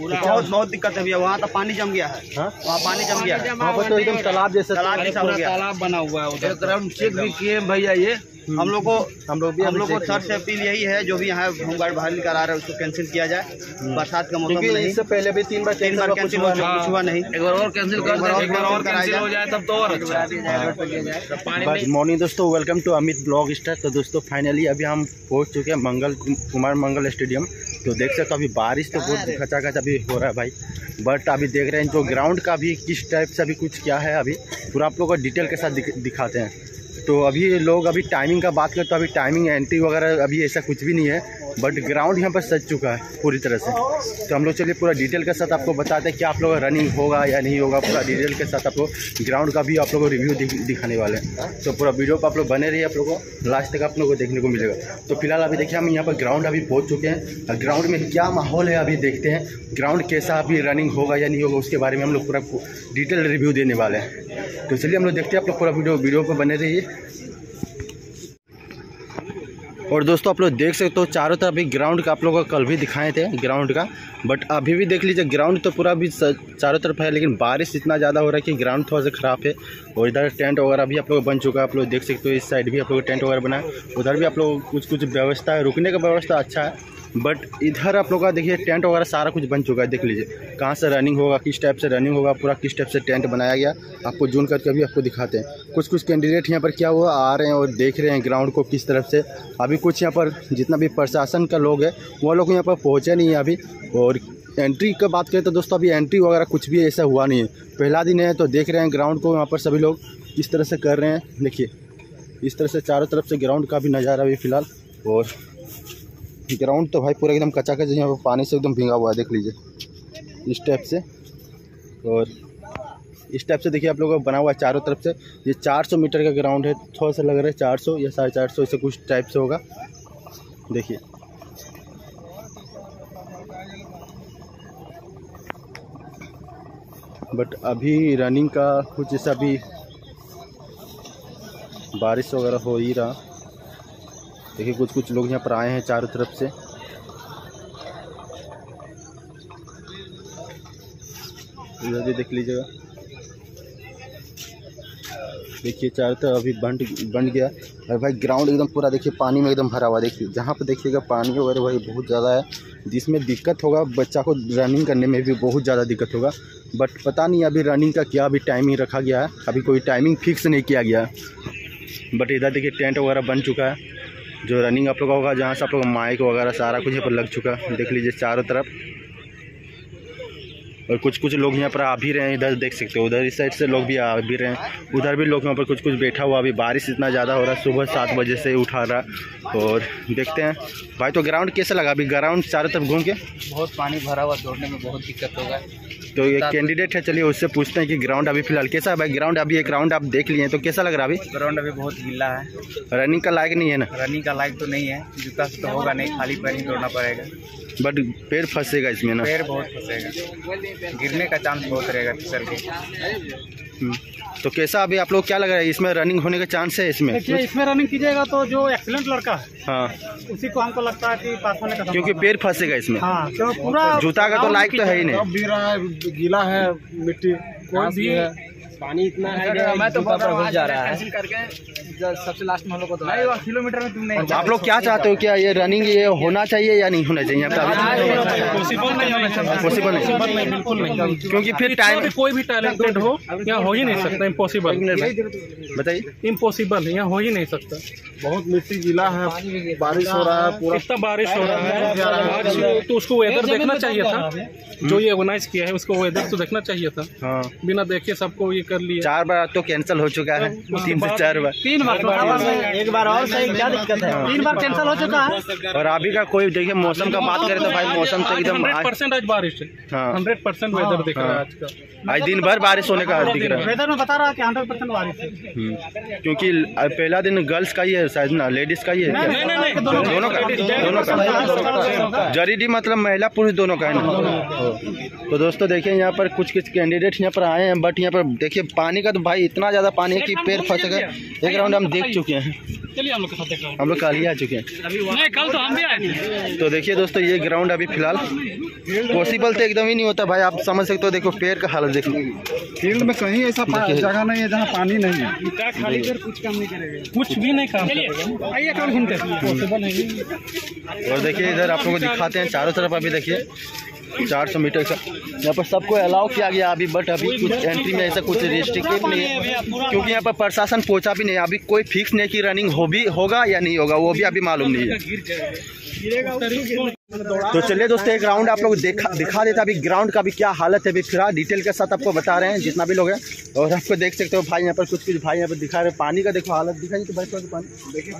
बहुत दिक्कत है भैया। वहाँ तो पानी जम गया है, वहाँ पानी जम गया है, तो एकदम तालाब जैसा तालाब बना हुआ है उधर। एकदम चेक भी किए भैया ये हम लोग को सर से अपील यही है, जो भी यहाँ होमगार्ड बहाली करा रहे हैं उसको कैंसिल किया जाए। बरसात का मौसम नहीं, इससे पहले भी तीन बार कैंसिल हुआ नहीं, एक बार और कैंसिल हो जाए तब तो और। मॉर्निंग दोस्तों, welcome to Amit blog star. तो दोस्तों फाइनली अभी हम पहुंच चुके हैं मंगल कुमार मंगल स्टेडियम। तो देख सकते हो अभी बारिश तो बहुत खचाखच अभी हो रहा है भाई, बट अभी देख रहे हैं जो ग्राउंड का भी किस टाइप से अभी कुछ क्या है अभी पूरा आप लोग को डिटेल के साथ दिखाते हैं। तो अभी लोग अभी टाइमिंग का बात करें तो अभी टाइमिंग एंट्री वगैरह अभी ऐसा कुछ भी नहीं है, बट ग्राउंड यहाँ पर सज चुका है पूरी तरह से। तो हम लोग चलिए पूरा डिटेल के साथ आपको बताते हैं कि आप लोग रनिंग होगा या नहीं होगा, पूरा डिटेल के साथ आप लोग ग्राउंड का भी आप लोग को रिव्यू दिखाने वाले हैं। तो पूरा वीडियो पर आप लोग बने रहिए, आप लोग को लास्ट तक आप लोग को देखने को मिलेगा। तो फिलहाल अभी देखिए हम यहाँ पर ग्राउंड अभी पहुँच चुके हैं और ग्राउंड में क्या माहौल है अभी देखते हैं, ग्राउंड कैसा अभी रनिंग होगा या नहीं होगा उसके बारे में हम लोग पूरा डिटेल रिव्यू देने वाले हैं। तो चलिए हम लोग देखते हैं, आप लोग पूरा वीडियो पर बने रहिए। और दोस्तों आप लोग देख सकते हो चारों तरफ भी ग्राउंड का आप लोगों को कल भी दिखाए थे ग्राउंड का, बट अभी भी देख लीजिए ग्राउंड तो पूरा भी चारों तरफ है, लेकिन बारिश इतना ज़्यादा हो रहा है कि ग्राउंड थोड़ा सा ख़राब है। और इधर टेंट वगैरह भी आप लोग बन चुका है, आप लोग देख सकते हो इस साइड भी आप लोग टेंट वगैरह बना है, उधर भी आप लोग कुछ व्यवस्था है, रुकने का व्यवस्था अच्छा है। बट इधर आप लोग का देखिए टेंट वगैरह सारा कुछ बन चुका है, देख लीजिए कहाँ से रनिंग होगा, किस टाइप से रनिंग होगा, पूरा किस टाइप से टेंट बनाया गया आपको जूम करके अभी आपको दिखाते हैं। कुछ कैंडिडेट यहाँ पर क्या हुआ आ रहे हैं और देख रहे हैं ग्राउंड को किस तरफ से। अभी कुछ यहाँ पर जितना भी प्रशासन का लोग है वो लोग यहाँ पर पहुँचे नहीं है अभी। और एंट्री का बात करें तो दोस्तों अभी एंट्री वगैरह कुछ भी ऐसा हुआ नहीं है, पहला दिन है। तो देख रहे हैं ग्राउंड को यहाँ पर सभी लोग किस तरह से कर रहे हैं, देखिए इस तरह से चारों तरफ से ग्राउंड का भी नज़ारा अभी फिलहाल। और ग्राउंड तो भाई पूरा एकदम कचाकच यहाँ पर पानी से एकदम भींगा हुआ है, देख लीजिए इस टाइप से। और इस टाइप से देखिए आप लोगों को बना हुआ है चारों तरफ से। ये 400 मीटर का ग्राउंड है, थोड़ा सा लग रहा है 400 या 450 ऐसे कुछ टाइप से होगा, देखिए। बट अभी रनिंग का कुछ ऐसा भी बारिश वगैरह हो ही रहा, देखिए कुछ लोग यहाँ पर आए हैं चारों तरफ से। इधर भी देख लीजिएगा, देखिए चारों तरफ अभी बंट गया। और भाई ग्राउंड एकदम पूरा देखिए पानी में एकदम भरा हुआ, देखिए जहाँ पर देखिएगा पानी वगैरह भाई बहुत ज़्यादा है, जिसमें दिक्कत होगा बच्चा को रनिंग करने में भी बहुत ज़्यादा दिक्कत होगा। बट पता नहीं अभी रनिंग का क्या अभी टाइमिंग रखा गया है, अभी कोई टाइमिंग फिक्स नहीं किया गया है। बट इधर देखिए टेंट वगैरह बन चुका है, जो रनिंग आप लोग का होगा जहाँ से आप लोग माइक वगैरह सारा कुछ यहाँ पर लग चुका है, देख लीजिए चारों तरफ। और कुछ लोग यहाँ पर आ भी रहे हैं, इधर देख सकते हो उधर इस साइड से लोग भी आ भी रहे हैं, उधर भी लोग यहाँ पर कुछ बैठा हुआ। अभी बारिश इतना ज़्यादा हो रहा है, सुबह 7 बजे से उठा रहा। और देखते हैं भाई तो ग्राउंड कैसा लगा अभी, ग्राउंड चारों तरफ घूम के? बहुत पानी भरा हुआ, दौड़ने में बहुत दिक्कत होगा। तो ये कैंडिडेट है, चलिए उससे पूछते हैं कि ग्राउंड अभी फिलहाल कैसा है। भाई ग्राउंड अभी एक राउंड आप देख लिए हैं तो कैसा लग रहा है अभी? ग्राउंड अभी बहुत गीला है, रनिंग का लायक नहीं है ना, रनिंग का लायक तो नहीं है, जूता तो होगा नहीं, खाली पैर ही दौड़ना पड़ेगा। बट पैर फंसेगा इसमें ना, पैर बहुत फंसेगा, गिरने का चांस बहुत रहेगा सर के। तो कैसा अभी आप लोग क्या लग रहा है, इसमें रनिंग होने का चांस है? इसमें रनिंग कीजिएगा तो जो एक्सीलेंट लड़का है हाँ उसी को हमको लगता है कि पास होने का, क्योंकि पैर फंसेगा इसमें हाँ, पूरा जूता का तो लायक तो है ही नहीं, गीला है, मिट्टी भी है, पानी इतना है तो जा रहा है करके सबसे लास्ट में को तो किलोमीटर में तुम नहीं। आप लोग क्या चाहते हो, क्या ये रनिंग ये होना चाहिए या नहीं होना चाहिए? पॉसिबल नहीं, बिल्कुल नहीं, क्योंकि फिर टाइम कोई भी टैलेंटेड हो यहाँ हो ही नहीं सकता, इम्पॉसिबल। बताइए इम्पॉसिबल यहाँ हो ही नहीं सकता, बहुत मिट्टी गीला है, बारिश हो रहा है, पूरा इतना बारिश हो रहा है। तो उसको वेदर देखना चाहिए था, जो ये ऑर्गेनाइज किया है उसको वेदर तो देखना चाहिए था, बिना देखे सबको ये कर लिया। 4 बार तो कैंसिल हो चुका है, 3 से 4 बार, 3 बार, एक बार और सही, क्या दिक्कत है, 3 बार कैंसिल हो चुका है। और अभी का कोई देखिए मौसम का बात करें तो भाई मौसम तो एकदम 100% आज बारिश है, 100% वेदर दिख रहा है आज का, आज दिन भर बारिश होने का दिख रहा है, वेदर में बता रहा है कि 100% बारिश है। क्योंकि पहला दिन गर्ल्स का ही है शायद ना, लेडीज का ही है, दोनों का जरूरी मतलब महिला पुरुष दोनों का है ना। तो दोस्तों देखिए यहाँ पर कुछ कैंडिडेट यहाँ पर आए हैं, बट यहाँ पर देखिए पानी का तो भाई इतना ज़्यादा पानी है कि पैर फंस गए। एक राउंड हम देख चुके हैं, चलिए हम लोग काली आ चुके हैं कल तो हम भी आए। तो देखिए दोस्तों ये ग्राउंड अभी फिलहाल पॉसिबल तो एकदम ही नहीं होता भाई, आप समझ सकते हो। देखो पैर का हालत देखो, फील्ड में कहीं ऐसा जगह नहीं है जहाँ पानी नहीं है, खाली कर कुछ काम नहीं करेगा, कुछ भी नहीं काम करेगा। आइए कल घूमते पॉसिबल नहीं। और देखिए इधर आप लोगों को दिखाते हैं चारों तरफ। अभी देखिए 400 मीटर का यहाँ पर सबको अलाउ किया गया अभी, बट अभी कुछ एंट्री में ऐसा कुछ रिस्ट्रिक्टेड नहीं है क्योंकि यहाँ पर प्रशासन पहुँचा भी नहीं। अभी कोई फिक्स नहीं कि रनिंग होगा या नहीं होगा, वो भी अभी मालूम नहीं है। तो चलिए दोस्तों एक राउंड आप लोग दिखा देता अभी ग्राउंड का भी क्या हालत है। अभी फिलहाल डिटेल के साथ आपको बता रहे हैं जितना भी लोग हैं। और आपको देख सकते हो भाई यहाँ पर कुछ भाई यहाँ पर दिखा रहे हैं पानी का। देखो हालत दिखाई तो भाई पानी देखिए,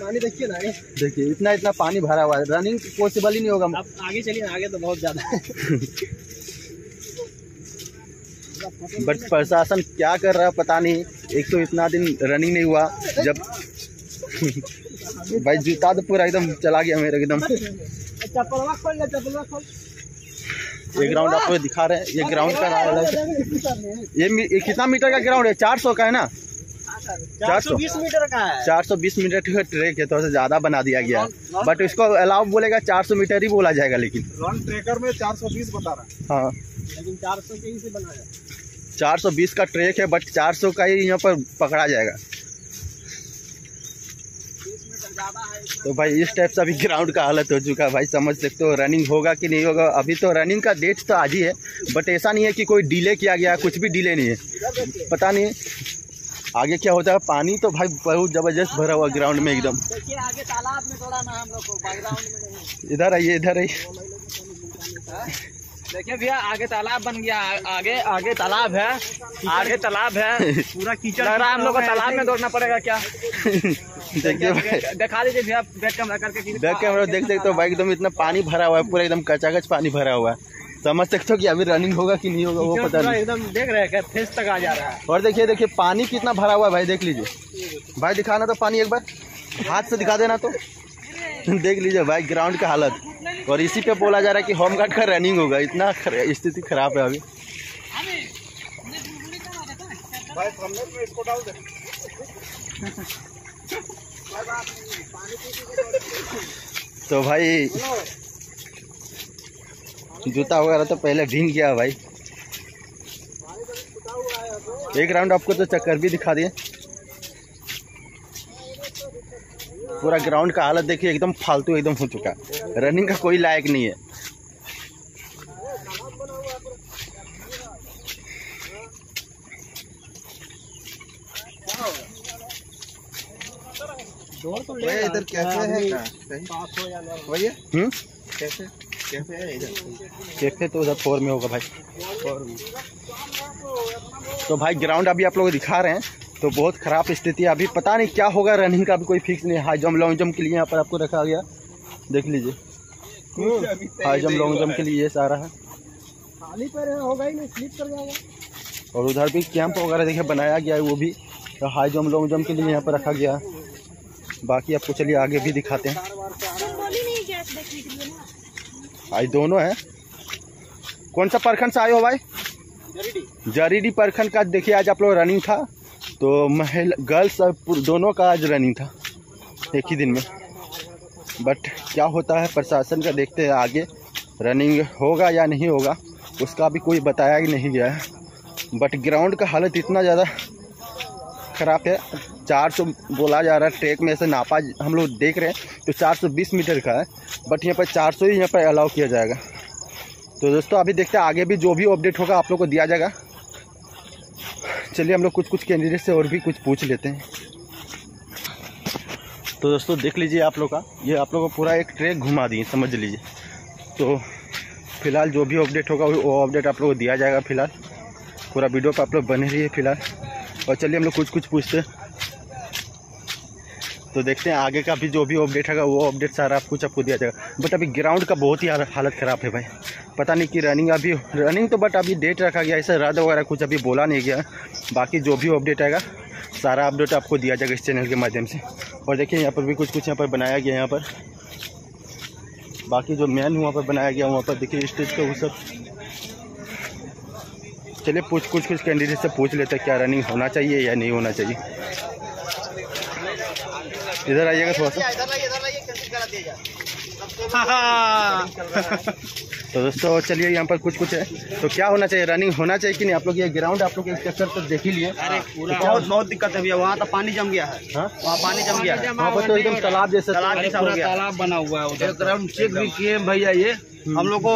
पानी देखिए ना, देखिए इतना पानी भरा हुआ है, रनिंग पॉसिबल ही नहीं होगा। आप आगे चलिए, आगे तो बहुत ज़्यादा है बट प्रशासन क्या कर रहा है पता नहीं। एक तो इतना दिन रनिंग नहीं हुआ जब भाई जूता तो पूरा एकदम चला गया मेरा एकदम। ये ग्राउंड आपको दिखा रहे हैं, ये ग्राउंड का नाम है। ये कितना मीटर का ग्राउंड है? 400 का है ना, 420 मीटर का है। 420 मीटर का ट्रैक है, थोड़ा सा ज्यादा बना दिया गया है बट इसको अलाउ बोलेगा 400 मीटर ही बोला जाएगा। लेकिन लॉन्ग ट्रेकर में 420 बता रहा है। हाँ लेकिन 400 के ही से बनाया, 420 का ट्रैक है बट 400 का ही यहाँ पर पकड़ा जाएगा। तो भाई इस टाइप से अभी ग्राउंड का हालत हो चुका है भाई, समझ सकते हो। रनिंग होगा कि नहीं होगा, अभी तो रनिंग का डेट तो आज ही है बट ऐसा नहीं है कि कोई डिले किया गया, कुछ भी डिले नहीं है। पता नहीं आगे क्या होता है। पानी तो भाई बहुत ज़बरदस्त भरा हुआ ग्राउंड में एकदम। आगे तालाब में थोड़ा ना, हम लोग को बैकग्राउंड में इधर आइए, इधर आइए। देखिए भैया आगे तालाब बन गया, आगे तालाब है, आगे तालाब है, पूरा कीचड़ लग रहा है। हम लोग को तालाब में दौड़ना पड़ेगा क्या? देखिए दिखा दीजिए भैया बैक कैमरा करके, बैक कैमरा देख सकते हो भाई एकदम इतना पानी भरा हुआ है, पूरा एकदम कचाकच पानी भरा हुआ है। समझ सकते हो कि अभी रनिंग होगा कि नहीं होगा वो पता नहीं। एकदम देख रहे हैं फेस तक आ जा रहा है। और देखिए देखिए पानी कितना भरा हुआ है भाई, देख लीजिए भाई, दिखाना तो पानी एक बार हाथ से दिखा देना तो देख लीजिए भाई ग्राउंड का हालत। और इसी पे बोला जा रहा है कि होम गार्ड का रनिंग होगा, इतना स्थिति खराब है अभी भाई। में इसको डाल दे तो भाई जूता वगैरह तो पहले भीग गया भाई। एक राउंड आपको तो चक्कर भी दिखा दिए। पूरा ग्राउंड का हालत देखिए एकदम फालतू एकदम हो चुका है, रनिंग का कोई लायक नहीं है। इधर कैफे है कैफे, कैफे है इधर, कैफे तो उधर 4 में होगा भाई, 4 में। तो भाई ग्राउंड अभी आप लोग दिखा रहे हैं तो बहुत ख़राब स्थिति है अभी, पता नहीं क्या होगा। रनिंग का भी कोई फिक्स नहीं है। हाई जंप लॉन्ग जंप के लिए यहाँ पर आपको रखा गया, देख लीजिए हाई जंप लॉन्ग जंप के लिए ये सारा है। खाली पर होगा ही नहीं, स्लिप कर जाएगा। और उधर भी कैंप वगैरह देखिए बनाया गया है, वो भी तो हाई जंप लॉन्ग जंप के लिए यहाँ पर रखा गया है। बाकी आपको चलिए आगे भी दिखाते हैं। भाई दोनों है, कौन सा प्रखंड से आए हो भाई? जरीडी प्रखंड का। देखिए आज आप लोग रनिंग था तो महिला गर्ल्स और दोनों का आज रनिंग था एक ही दिन में, बट क्या होता है प्रशासन का देखते हैं आगे। रनिंग होगा या नहीं होगा उसका भी कोई बताया ही नहीं गया है बट ग्राउंड का हालत इतना ज़्यादा ख़राब है। 400 बोला जा रहा है, ट्रैक में ऐसे नापा हम लोग देख रहे हैं तो 420 मीटर का है बट यहाँ पर 400 ही यहाँ पर अलाउ किया जाएगा। तो दोस्तों अभी देखते हैं आगे भी जो भी अपडेट होगा आप लोग को दिया जाएगा। चलिए हम लोग कुछ कैंडिडेट से और भी कुछ पूछ लेते हैं। तो दोस्तों देख लीजिए आप लोग का, ये आप लोग को पूरा एक ट्रैक घुमा दिए समझ लीजिए। तो फिलहाल जो भी अपडेट होगा वो अपडेट आप लोग को दिया जाएगा। फिलहाल पूरा वीडियो पर आप लोग बने रहिए फिलहाल। और चलिए हम लोग कुछ पूछते हैं तो देखते हैं आगे का भी जो भी अपडेट होगा वो अपडेट सारा कुछ आपको दिया जाएगा। बट अभी ग्राउंड का बहुत ही हालत ख़राब है भाई, पता नहीं कि रनिंग अभी रनिंग तो बट अभी डेट रखा गया, ऐसा रद्द वगैरह कुछ अभी बोला नहीं गया। बाकी जो भी अपडेट आएगा सारा अपडेट आपको दिया जाएगा इस चैनल के माध्यम से। और देखिए यहाँ पर भी कुछ यहाँ पर बनाया गया, यहाँ पर बाकी जो मेन वहाँ पर बनाया गया वहाँ पर देखिए स्टेज का वो सब। चलिए कुछ कैंडिडेट से पूछ लेते हैं क्या रनिंग होना चाहिए या नहीं होना चाहिए। इधर आइएगा थोड़ा सा। तो दोस्तों चलिए यहाँ पर कुछ है तो क्या होना चाहिए, रनिंग होना चाहिए कि नहीं। आप लोग ये ग्राउंड आप लोग स्ट्रक्चर तो देख ही लिए। बहुत दिक्कत है भैया, वहाँ तो पानी जम गया है। वहाँ पानी जम गया है, वहाँ पर तो एकदम तालाब जैसे तालाब बना हुआ है। ग्राउंड चेक भी किए भैया ये हम लोग को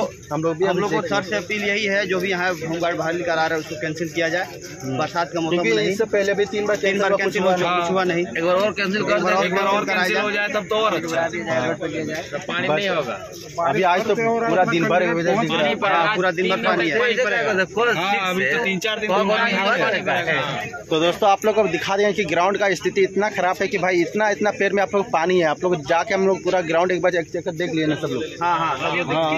सर से अपील यही है, जो भी यहाँ होम गार्ड बाहर निकल आ रहा है उसको कैंसिल किया जाए। बरसात का मौसम नहीं, इससे पहले भी तीन बार कैंसिल हुआ नहीं, एक बार और कैंसिल कर दे, एक बार और कैंसिल हो जाए तब तो और अच्छा है। पानी नहीं होगा अभी, आज तो पूरा दिन भर पानी है, 3-4 दिन। तो दोस्तों आप लोग को दिखा दें कि ग्राउंड का स्थिति इतना खराब है कि भाई इतना पैर में आप लोग पानी है। आप लोग जाके हम लोग पूरा ग्राउंड एक बार चेक देख लिए ना सब लोग। हाँ,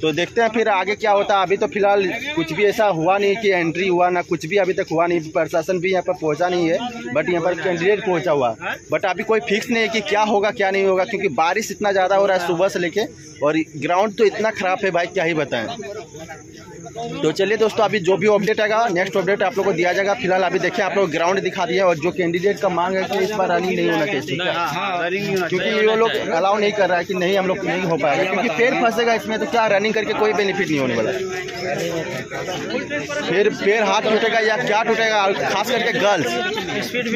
तो देखते हैं फिर आगे क्या होता है। अभी तो फिलहाल कुछ भी ऐसा हुआ नहीं कि एंट्री हुआ ना, कुछ भी अभी तक हुआ नहीं। प्रशासन भी यहाँ पर पहुँचा नहीं है, बट यहाँ पर कैंडिडेट पहुँचा हुआ, बट अभी कोई फिक्स नहीं है कि क्या होगा क्या नहीं होगा, क्योंकि बारिश इतना ज़्यादा हो रहा है सुबह से लेके और ग्राउंड तो इतना ख़राब है भाई क्या ही बताएं। तो चलिए दोस्तों अभी जो भी अपडेट आएगा नेक्स्ट अपडेट आप लोग को दिया जाएगा। फिलहाल अभी देखिए आप लोग ग्राउंड दिखा दिए और जो कैंडिडेट का मांग है कि इस बार रनिंग नहीं होना चाहिए, क्योंकि ये लोग अलाउ नहीं कर रहा है कि नहीं हम लोग नहीं हो पाएगा, क्योंकि पैर फंसेगा इसमें तो क्या रनिंग करके कोई बेनिफिट नहीं होने वाला। फिर पैर हाथ टूटेगा या क्या टूटेगा, खास करके गर्ल्स। स्पीड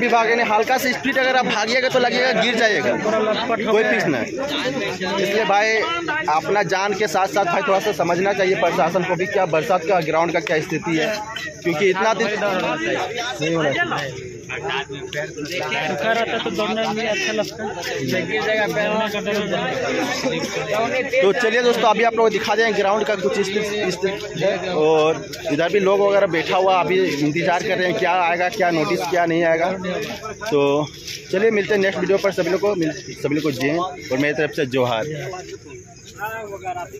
भी भागेंगे, हल्का से स्पीड अगर आप भागिएगा तो लगेगा गिर जाइएगा, कोई फिक्स नहीं। इसलिए भाई अपना जान के साथ साथ भाई थोड़ा सा समझना चाहिए प्रशासन को भी, क्या बरसात का ग्राउंड का क्या स्थिति है, क्योंकि इतना दिन नहीं हो रहा है। सूखा रहता है तो दौड़ने में अच्छा लगता है। तो चलिए दोस्तों अभी आप लोग दिखा दें ग्राउंड का कुछ स्थिति है, और इधर भी लोग वगैरह बैठा हुआ अभी इंतजार कर रहे हैं क्या आएगा क्या नोटिस क्या नहीं आएगा। तो चलिए मिलते हैं नेक्स्ट वीडियो पर। सभी लोग को जय और मेरी तरफ से जोहार।